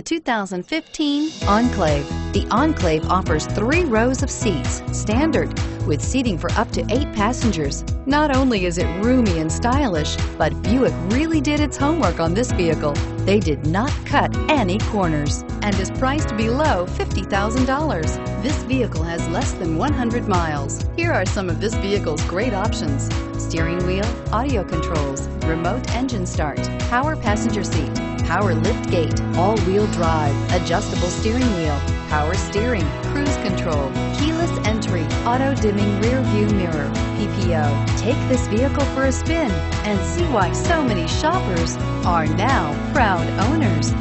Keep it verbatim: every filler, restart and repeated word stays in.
The two thousand fifteen Enclave. The Enclave offers three rows of seats, standard, with seating for up to eight passengers. Not only is it roomy and stylish, but Buick really did its homework on this vehicle. They did not cut any corners and is priced below fifty thousand dollars. This vehicle has less than one hundred miles. Here are some of this vehicle's great options: steering wheel audio controls, remote engine start, power passenger seat, power lift gate, all-wheel drive, adjustable steering wheel, power steering, cruise control, keyless entry, auto-dimming rear view mirror, P P O. Take this vehicle for a spin and see why so many shoppers are now proud owners.